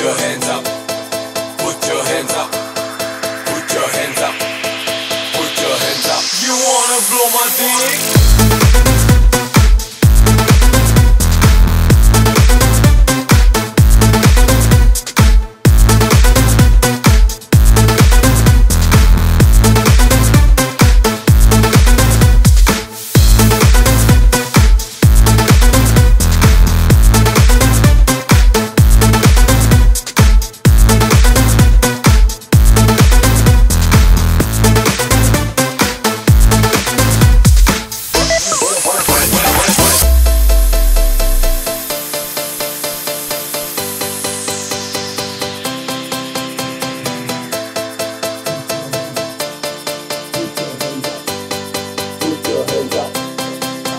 your hands up, put your hands up, put your hands up, put your hands up. You wanna blow my dick?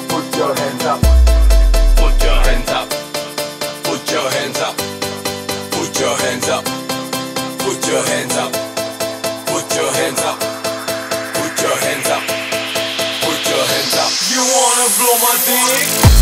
Put your hands up. You wanna blow my dick?